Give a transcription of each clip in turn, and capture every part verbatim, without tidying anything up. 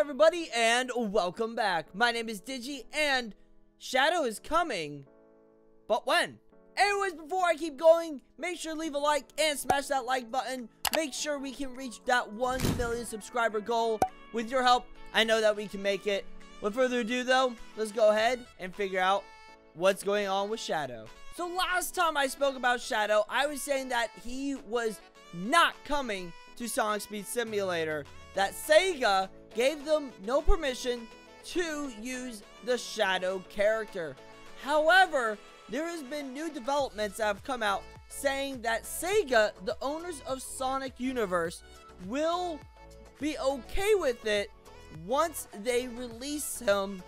everybody, and welcome back. My name is Digi, and Shadow is coming, but when? Anyways, before I keep going, make sure to leave a like and smash that like button. Make sure we can reach that one million subscriber goal. With your help, I know that we can make it. Without further ado, though, let's go ahead and figure out what's going on with Shadow. So last time I spoke about Shadow, I was saying that he was not coming to Sonic Speed Simulator, that Sega gave them no permission to use the Shadow character. However, there has been new developments that have come out saying that Sega, the owners of Sonic Universe, will be okay with it once they release him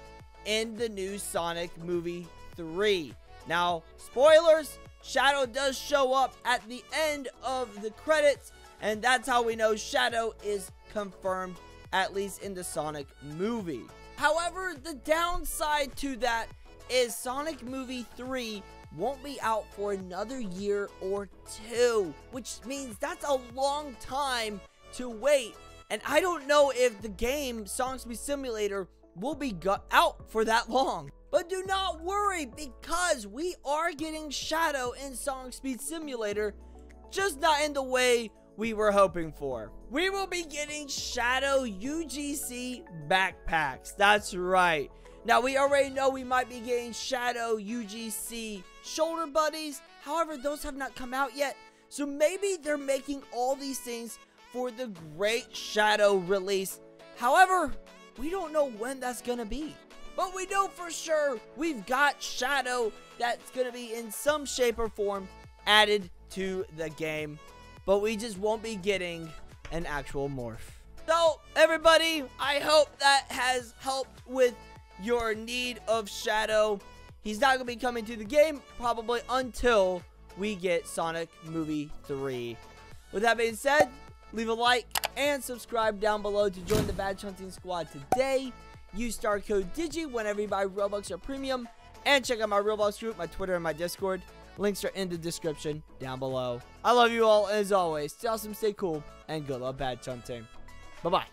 in the new Sonic Movie three. Now, spoilers, Shadow does show up at the end of the credits, and that's how we know Shadow is confirmed, at least in the Sonic movie. However, the downside to that is Sonic Movie three won't be out for another year or two, which means that's a long time to wait, and I don't know if the game Sonic Speed Simulator will be out for that long. But do not worry, because we are getting Shadow in Sonic Speed Simulator, just not in the way we were hoping for. We will be getting Shadow U G C backpacks. That's right. Now, we already know we might be getting Shadow U G C shoulder buddies. However, those have not come out yet. So maybe they're making all these things for the great Shadow release. However, we don't know when that's gonna be. But we know for sure we've got Shadow that's gonna be in some shape or form added to the game. But we just won't be getting an actual morph. So, everybody, I hope that has helped with your need of Shadow. He's not going to be coming to the game probably until we get Sonic Movie three. With that being said, leave a like and subscribe down below to join the Badge Hunting Squad today. Use star code DIGI whenever you buy Robux or Premium. And check out my Roblox group, my Twitter, and my Discord. Links are in the description down below. I love you all as always. Stay awesome, stay cool, and good luck badge hunting. Bye-bye.